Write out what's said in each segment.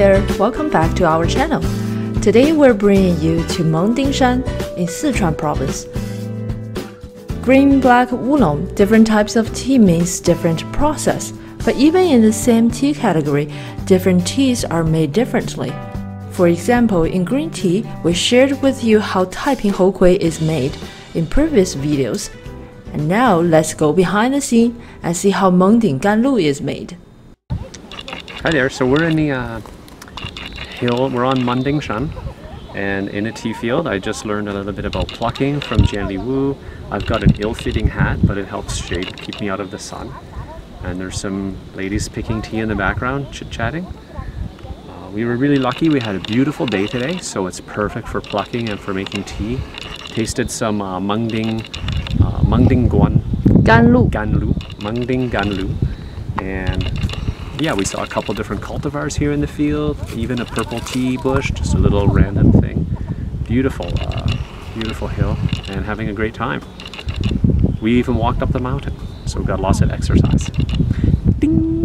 there, welcome back to our channel. Today we're bringing you to Mengding Shan in Sichuan province. Green, black, oolong, different types of tea means different process, but even in the same tea category, different teas are made differently. For example, in green tea, we shared with you how Taiping Hou Kui is made in previous videos. And now let's go behind the scene and see how Mengding Ganlu is made. Hi there, so we're in the hill, we're on Mengding Shan, and in a tea field. I just learned a little bit about plucking from Jianli Wu. I've got an ill-fitting hat, but it helps shade, keep me out of the sun. And there's some ladies picking tea in the background, chit-chatting. We were really lucky, we had a beautiful day today, so it's perfect for plucking and for making tea. Tasted some Mengding Guan Ganlu, and yeah, we saw a couple different cultivars here in the field, even a purple tea bush, just a little random thing. Beautiful, beautiful hill, and having a great time. We even walked up the mountain, so we got lots of exercise. Ding!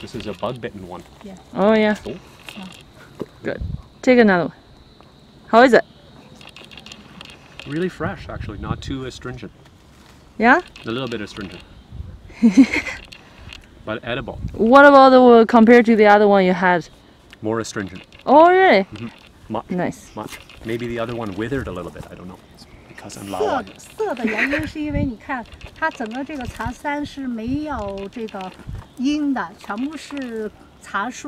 This is a bug-bitten one. Yeah. Oh yeah. Oh. Good. Take another one. How is it? Really fresh, actually. Not too astringent. Yeah? A little bit astringent. But edible. What about the compared to the other one you had? More astringent. Oh really? Mm-hmm. Much. Nice. Much. Maybe the other one withered a little bit. I don't know. It's because I'm Lao Wai. This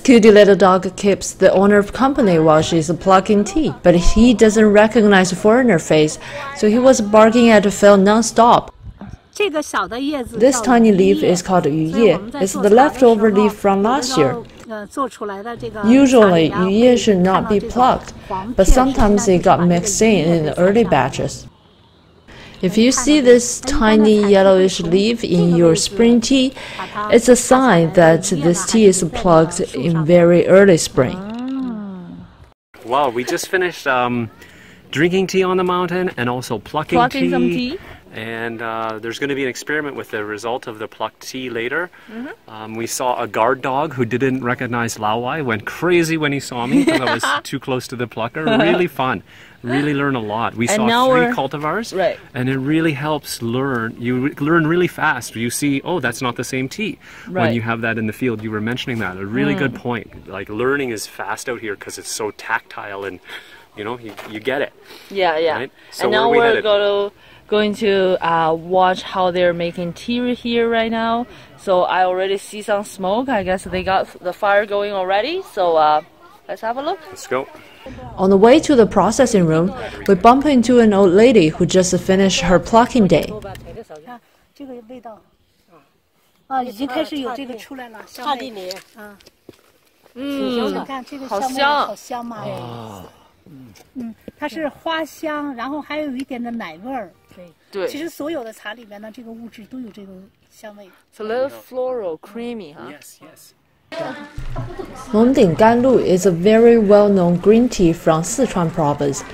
cutie little dog keeps the owner company while she's plucking tea, but he doesn't recognize a foreigner face, so he was barking at the field non-stop. This tiny leaf is called yuye. It's the leftover leaf from last year. Usually, yuye should not be plucked, but sometimes they got mixed in the early batches. If you see this tiny yellowish leaf in your spring tea, it's a sign that this tea is plucked in very early spring. Wow, we just finished drinking tea on the mountain and also plucking some tea. And there's going to be an experiment with the result of the plucked tea later. Mm-hmm. We saw a guard dog who didn't recognize Lao Wai, went crazy when he saw me because I was too close to the plucker. Really fun. Really learn a lot. We saw 3 cultivars, right. And it really helps learn. You learn really fast. You see, oh, that's not the same tea. Right. When you have that in the field, you were mentioning that. A really good point. Like, learning is fast out here because it's so tactile and, you know, you get it. Yeah, yeah. Right? So and now we're going to watch how they're making tea here right now. So I already see some smoke. I guess they got the fire going already. So let's have a look. Let's go. On the way to the processing room, we bump into an old lady who just finished her plucking day. It's a little floral, creamy, huh? Yes, yes. Mengding Ganlu is a very well-known green tea from Sichuan province.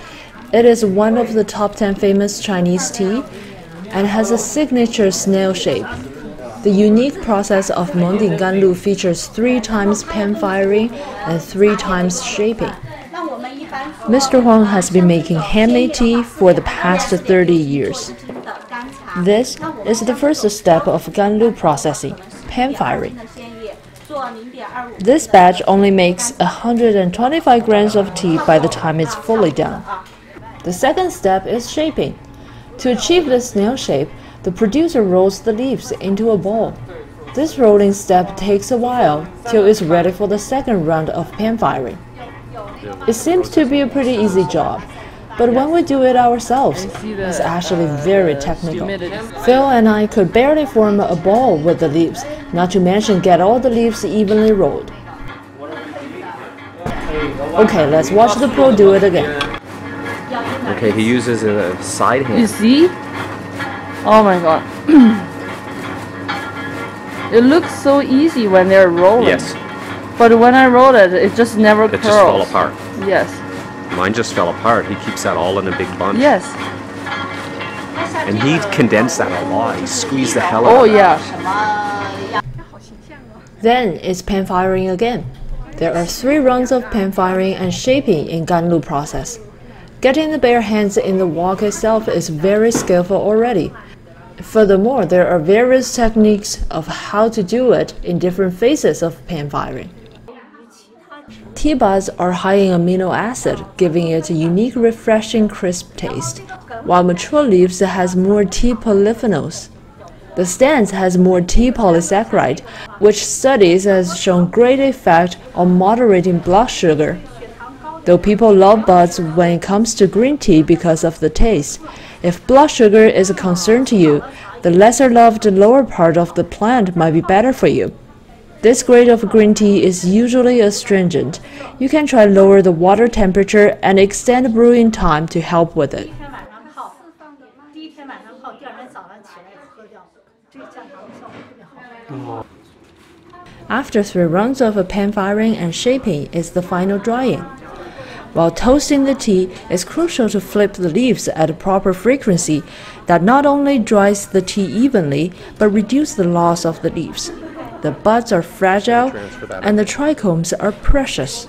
It is one of the top 10 famous Chinese tea and has a signature snail shape. The unique process of Mengding Ganlu features 3 times pan firing and 3 times shaping. Mr. Huang has been making handmade tea for the past 30 years. This is the first step of Ganlu processing, pan firing. This batch only makes 125 grams of tea by the time it's fully done. The second step is shaping. To achieve the snail shape, the producer rolls the leaves into a ball. This rolling step takes a while till it's ready for the second round of pan firing. It seems to be a pretty easy job, but when we do it ourselves, it's actually very technical. Phil and I could barely form a ball with the leaves, not to mention get all the leaves evenly rolled. Okay, let's watch the pro do it again. Okay, he uses a side hand. You see? Oh my god. It looks so easy when they're rolling. Yes. But when I roll it, it just never curls. It just fell apart. Yes. Mine just fell apart. He keeps that all in a big bunch. Yes. And he condensed that a lot. He squeezed the hell out of it. Oh yeah. Then it's pan firing again. There are 3 rounds of pan firing and shaping in Ganlu process. Getting the bare hands in the wok itself is very skillful already. Furthermore, there are various techniques of how to do it in different phases of pan firing. Tea baths are high in amino acid, giving it a unique, refreshing, crisp taste, while mature leaves has more tea polyphenols. The stands has more tea polysaccharide, which studies has shown great effect on moderating blood sugar. Though people love buds when it comes to green tea because of the taste, if blood sugar is a concern to you, the lesser loved lower part of the plant might be better for you. This grade of green tea is usually astringent. You can try lower the water temperature and extend brewing time to help with it. After 3 rounds of pan firing and shaping is the final drying. While toasting the tea, it's crucial to flip the leaves at a proper frequency that not only dries the tea evenly, but reduces the loss of the leaves. The buds are fragile, and the trichomes are precious.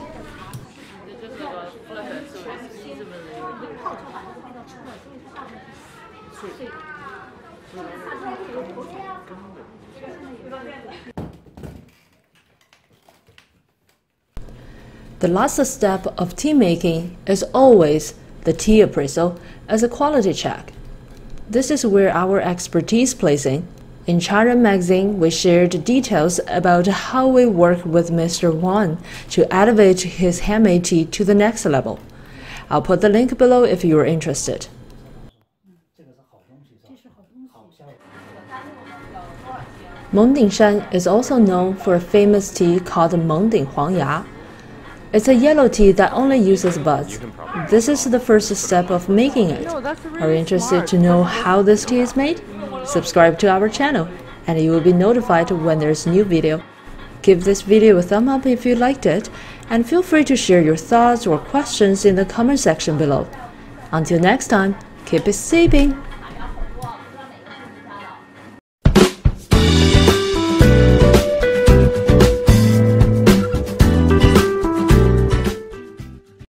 The last step of tea making is always the tea appraisal as a quality check. This is where our expertise plays in. In Charen magazine, we shared details about how we work with Mr. Wan to elevate his handmade tea to the next level. I'll put the link below if you're interested. Mengding Shan is also known for a famous tea called Mengding Huang Ya. It's a yellow tea that only uses buds. This is the first step of making it. Are you interested to know how this tea is made? Subscribe to our channel and you will be notified when there's a new video. Give this video a thumb up if you liked it, and feel free to share your thoughts or questions in the comment section below. Until next time, keep it sipping!